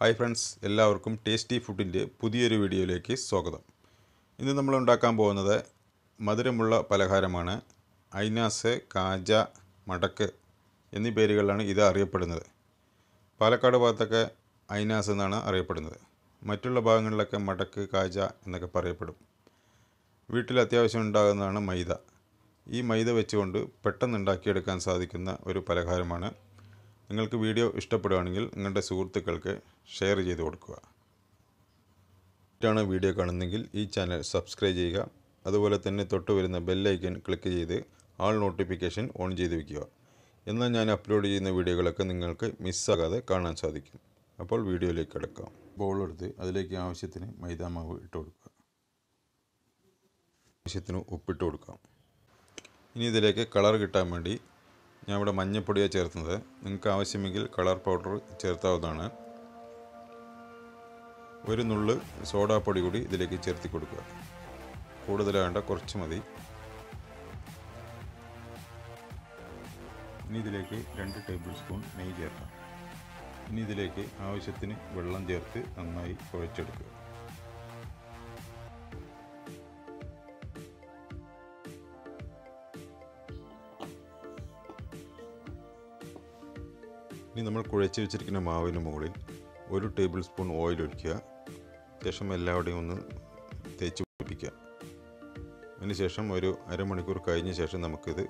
Hi friends, എല്ലാവർക്കും tasty ഫുഡിന്റെ പുതിയൊരു വീഡിയോയിലേക്ക് സ്വാഗതം. ഇന്ന് നമ്മൾ ഉണ്ടാക്കാൻ പോകുന്നത് മധുരമുള്ള പലഹാരമാണ്. ഐനാസ്, കാജ, മടക്ക് എന്നീ പേരുകളിലാണ് ഇത് അറിയപ്പെടുന്നത്. പാലക്കാട് ഭാഗത്തൊക്കെ ഐനാസ് എന്നാണ് അറിയപ്പെടുന്നത്. മറ്റുള്ള ഭാഗങ്ങളിലൊക്കെ മടക്ക്, കാജ എന്നൊക്കെ പറയപ്പെടും. വീട്ടിൽ അത്യാവശ്യം ഉണ്ടാകുന്നതാണ് മൈദ. ഈ മൈദ വെച്ചുകൊണ്ട് പെട്ടെന്ന് ഉണ്ടാക്കിയെടുക്കാൻ സാധിക്കുന്ന ഒരു പലഹാരമാണ്. നിങ്ങൾക്ക് വീഡിയോ ഇഷ്ടപ്പെടുകയാണെങ്കിൽ നിങ്ങളുടെ സുഹൃത്തുക്കൾക്ക് ഷെയർ ചെയ്ത് കൊടുക്കുക. ഇതാണ് വീഡിയോ കാണുന്നെങ്കിൽ ഈ ചാനൽ സബ്സ്ക്രൈബ് ചെയ്യുക. അതുപോലെ തന്നെ തൊട്ട് വരുന്ന ബെല്ലൈക്കൻ ക്ലിക്ക് ചെയ്ത് ആൾ നോട്ടിഫിക്കേഷൻ ഓൺ ചെയ്ത് വയ്ക്കുക. എന്നാൽ ഞാൻ അപ്ലോഡ് ചെയ്യുന്ന വീഡിയോകളൊക്കെ നിങ്ങൾക്ക് മിസ്സാകാതെ കാണാൻ സാധിക്കും. അപ്പോൾ വീഡിയോയിലേക്ക് കടക്കാം. ബൗളെടുത്ത് അതിലേക്ക് ആവശ്യത്തിന് മൈദാമാവ് ഇട്ട് കൊടുക്കുക. ആവശ്യത്തിന് ഉപ്പിട്ട് കൊടുക്കാം. ഇനി ഇതിലേക്ക് കളർ കിട്ടാൻ വേണ്ടി ഞാൻ ഇവിടെ മഞ്ഞപ്പൊടിയാണ് ചേർക്കുന്നത്. നിങ്ങൾക്ക് ആവശ്യമെങ്കിൽ കളർ പൗഡർ ചേർത്താവുന്നതാണ്. ഒരു നുള്ള് സോഡാപ്പൊടി കൂടി ഇതിലേക്ക് ചേർത്തി കൊടുക്കുക. കൂടുതലാകേണ്ട, കുറച്ച് മതി. ഇനി ഇതിലേക്ക് 2 ടേബിൾ സ്പൂൺ നെയ്യ് ചേർക്കാം. ഇനി ഇതിലേക്ക് ആവശ്യത്തിന് വെള്ളം ചേർത്ത് നന്നായി കുഴച്ചെടുക്കുക. ഇനി നമ്മൾ കുഴച്ച് വെച്ചിരിക്കുന്ന മാവിന് മുകളിൽ 1 ടേബിൾ സ്പൂൺ ഓയിൽ ഒഴിക്കുക. ശേഷം എല്ലാവരുടെയും ഒന്ന് തേച്ച് പിടിപ്പിക്കുക. അതിനുശേഷം ഒരു അരമണിക്കൂർ കഴിഞ്ഞ ശേഷം നമുക്കിത്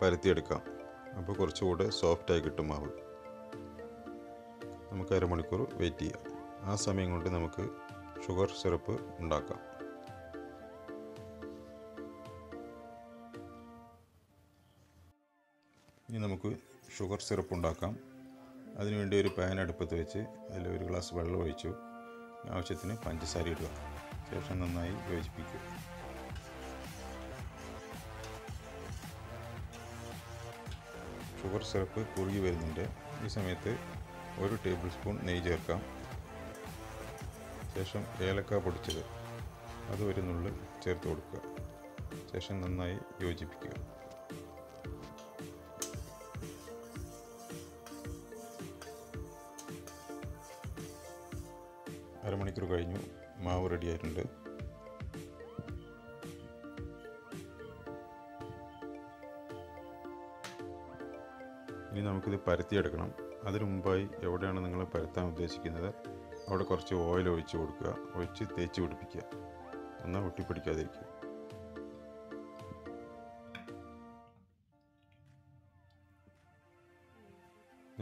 പരത്തിയെടുക്കാം. അപ്പോൾ കുറച്ചുകൂടെ സോഫ്റ്റായി കിട്ടും മാവ്. നമുക്ക് അരമണിക്കൂർ വെയിറ്റ് ചെയ്യാം. ആ സമയം കൊണ്ട് നമുക്ക് ഷുഗർ സിറപ്പ് ഉണ്ടാക്കാം. ഇനി നമുക്ക് ഷുഗർ സിറപ്പ് ഉണ്ടാക്കാം. അതിനുവേണ്ടി ഒരു പാൻ അടുപ്പത്ത് വെച്ച് അതിൽ 1 ഗ്ലാസ് വെള്ളം ഒഴിച്ചു. ആവശ്യത്തിന് പഞ്ചസാര ഇടുക. ശേഷം നന്നായി യോജിപ്പിക്കുക. ഷുഗർ സിറപ്പ് കുറുകി വരുന്നുണ്ട്. ഈ സമയത്ത് 1 ടേബിൾ സ്പൂൺ നെയ്യ് ചേർക്കാം. ശേഷം ഏലക്ക പൊടിച്ചത് അത് 1 നുള്ള് ചേർത്ത് കൊടുക്കുക. ശേഷം നന്നായി യോജിപ്പിക്കുക. അരമണിക്കൂർ കഴിഞ്ഞു, മാവ് റെഡിയായിട്ടുണ്ട്. ഇനി നമുക്കിത് പരത്തിയെടുക്കണം. അതിനു മുമ്പായി എവിടെയാണ് നിങ്ങൾ പരത്താൻ ഉദ്ദേശിക്കുന്നത് അവിടെ കുറച്ച് ഓയിൽ ഒഴിച്ച് കൊടുക്കുക. ഒഴിച്ച് തേച്ച് പിടിപ്പിക്കുക. എന്നാൽ ഒട്ടിപ്പിടിക്കാതിരിക്കുക.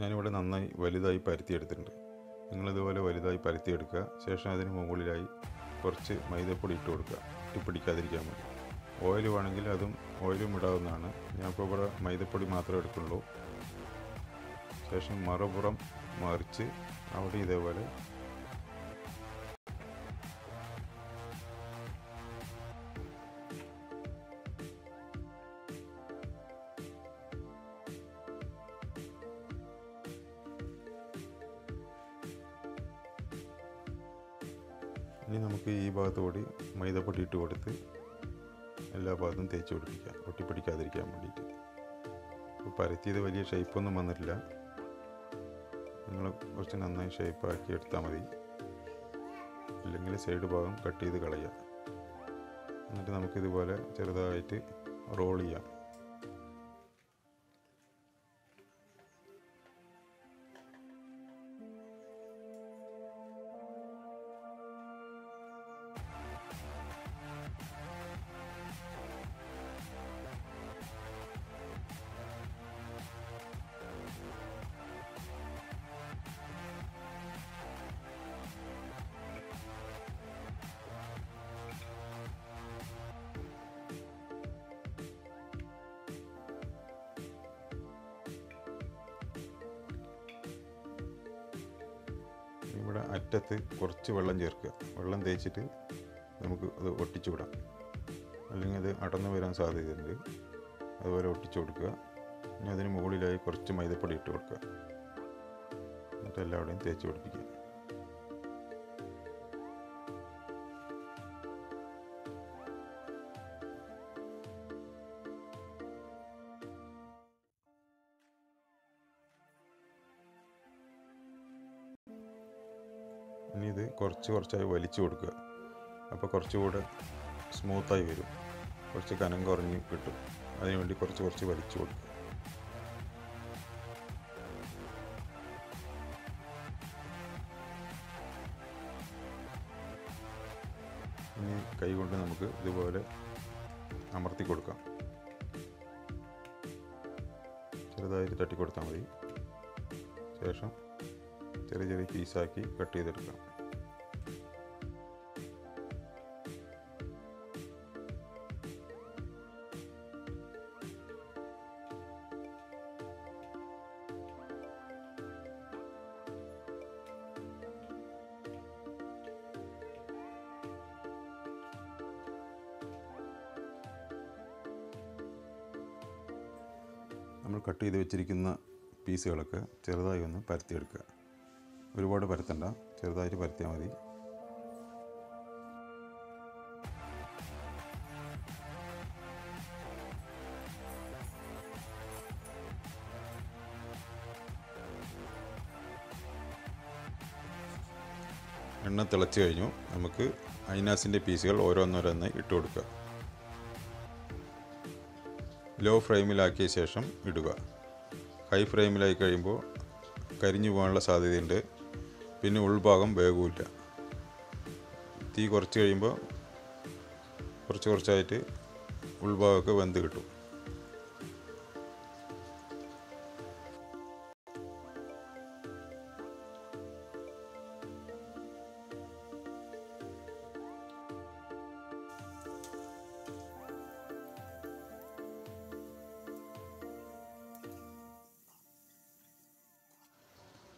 ഞാനിവിടെ നന്നായി വലുതായി പരത്തിയെടുത്തിട്ടുണ്ട്. നിങ്ങളിതുപോലെ വലുതായി പരത്തിയെടുക്കുക. ശേഷം അതിന് മുകളിലായി കുറച്ച് മൈദപ്പൊടി ഇട്ട് കൊടുക്കുക, ഒട്ടിപ്പിടിക്കാതിരിക്കാൻ വേണ്ടി. ഓയിൽ വേണമെങ്കിൽ ഓയിലും ഇടാവുന്നതാണ്. ഞാനിപ്പോൾ ഇവിടെ മൈദപ്പൊടി മാത്രമേ എടുക്കുള്ളൂ. ശേഷം മറുപുറം മറിച്ച് അവിടെ ഇതേപോലെ ഇനി നമുക്ക് ഈ ഭാഗത്ത് കൂടി മൈദപ്പൊടി ഇട്ട് കൊടുത്ത് എല്ലാ ഭാഗത്തും തേച്ച് പിടിപ്പിക്കാം, ഒട്ടിപ്പിടിക്കാതിരിക്കാൻ വേണ്ടിയിട്ട്. അപ്പോൾ പരത്തിയത് വലിയ ഷേപ്പൊന്നും വന്നിട്ടില്ല. നിങ്ങൾ കുറച്ച് നന്നായി ഷേപ്പാക്കി എടുത്താൽ മതി. അല്ലെങ്കിൽ സൈഡ് ഭാഗം കട്ട് ചെയ്ത് കളയുക. എന്നിട്ട് നമുക്കിതുപോലെ ചെറുതായിട്ട് റോൾ ചെയ്യാം. ഇവിടെ അറ്റത്ത് കുറച്ച് വെള്ളം ചേർക്കുക. വെള്ളം തേച്ചിട്ട് നമുക്ക് അത് ഒട്ടിച്ചു വിടാം. അല്ലെങ്കിൽ അത് അടന്നു വരാൻ സാധ്യതയുണ്ട്. അതുപോലെ ഒട്ടിച്ചു കൊടുക്കുക. ഇനി അതിന് മുകളിലായി കുറച്ച് മൈദപ്പൊടി ഇട്ട് കൊടുക്കുക. എന്നിട്ട് എല്ലാവരുടെയും തേച്ച് പിടിപ്പിക്കുക. ഇനി ഇത് കുറച്ച് കുറച്ചായി വലിച്ചു കൊടുക്കുക. അപ്പോൾ കുറച്ചുകൂടെ സ്മൂത്തായി വരും, കുറച്ച് കനം കുറഞ്ഞ് കിട്ടും. അതിനുവേണ്ടി കുറച്ച് കുറച്ച് വലിച്ചു കൊടുക്കുക. ഇനി കൈകൊണ്ട് നമുക്ക് ഇതുപോലെ അമർത്തി കൊടുക്കാം, ചെറുതായിട്ട് തട്ടി കൊടുത്താൽ മതി. ശേഷം ചെറിയ ചെറിയ പീസാക്കി കട്ട് ചെയ്തെടുക്കാം. നമ്മൾ കട്ട് ചെയ്ത് വെച്ചിരിക്കുന്ന പീസുകളൊക്കെ ചെറുതായി ഒന്ന് പരത്തിയെടുക്കുക. ഒരുപാട് പരത്തണ്ട, ചെറുതായിട്ട് പരത്തിയാൽ മതി. എണ്ണ തിളച്ച് കഴിഞ്ഞു. നമുക്ക് ഐനാസിൻ്റെ പീസുകൾ ഓരോന്നോരോന്നായി ഇട്ട് കൊടുക്കുക. ലോ ഫ്ലെയിമിലാക്കിയ ശേഷം ഇടുക. ഹൈ ഫ്ലെയിമിലായി കഴിയുമ്പോൾ കരിഞ്ഞു പോകാനുള്ള സാധ്യതയുണ്ട്. പിന്നെ ഉൾഭാഗം വേഗമില്ല. തീ കുറച്ച് കഴിയുമ്പോൾ കുറച്ച് കുറച്ചായിട്ട് ഉൾഭാഗമൊക്കെ വെന്ത് കിട്ടും.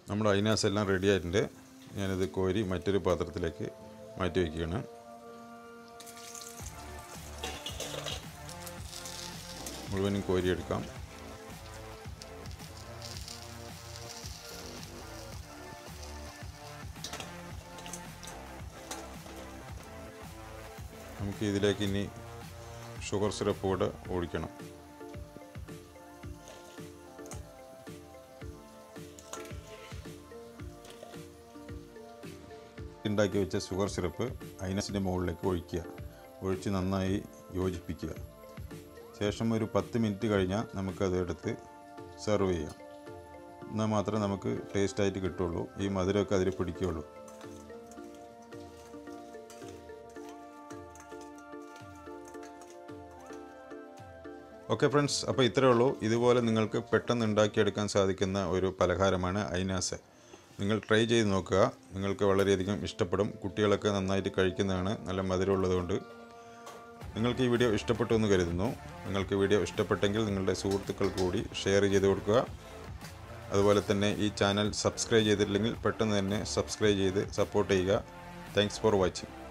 നമ്മുടെ ഐനാസ് എല്ലാം റെഡി ആയിട്ടുണ്ട്. ഞാനിത് കോരി മറ്റൊരു പാത്രത്തിലേക്ക് മാറ്റി വയ്ക്കുകയാണ്. മുഴുവനും കോരിയെടുക്കാം. നമുക്ക് ഇതിലേക്ക് ഇനി ഷുഗർ സിറപ്പ് കൂടെ ഒഴിക്കണം. ഉണ്ടാക്കി വെച്ച ഷുഗർ സിറപ്പ് ഐനാസിൻ്റെ മുകളിലേക്ക് ഒഴിക്കുക. ഒഴിച്ച് നന്നായി യോജിപ്പിക്കുക. ശേഷം ഒരു 10 മിനിറ്റ് കഴിഞ്ഞാൽ നമുക്കത് എടുത്ത് സെർവ് ചെയ്യാം. എന്നാൽ മാത്രമേ നമുക്ക് ടേസ്റ്റായിട്ട് കിട്ടുള്ളൂ, ഈ മധുരമൊക്കെ അതിൽ പിടിക്കുകയുള്ളൂ. ഓക്കെ ഫ്രണ്ട്സ്, അപ്പോൾ ഇത്രയേ ഉള്ളൂ. ഇതുപോലെ നിങ്ങൾക്ക് പെട്ടെന്ന് ഉണ്ടാക്കിയെടുക്കാൻ സാധിക്കുന്ന ഒരു പലഹാരമാണ് ഐനാസ്. നിങ്ങൾ ട്രൈ ചെയ്ത് നോക്കുക, നിങ്ങൾക്ക് വളരെയധികം ഇഷ്ടപ്പെടും. കുട്ടികളൊക്കെ നന്നായിട്ട് കഴിക്കുന്നതാണ്, നല്ല മധുരമുള്ളതുകൊണ്ട്. നിങ്ങൾക്ക് ഈ വീഡിയോ ഇഷ്ടപ്പെട്ടു എന്ന് കരുതുന്നു. നിങ്ങൾക്ക് വീഡിയോ ഇഷ്ടപ്പെട്ടെങ്കിൽ നിങ്ങളുടെ സുഹൃത്തുക്കൾക്ക് കൂടി ഷെയർ ചെയ്ത് കൊടുക്കുക. അതുപോലെ തന്നെ ഈ ചാനൽ സബ്സ്ക്രൈബ് ചെയ്തിട്ടില്ലെങ്കിൽ പെട്ടെന്ന് തന്നെ സബ്സ്ക്രൈബ് ചെയ്ത് സപ്പോർട്ട് ചെയ്യുക. Thanks for watching.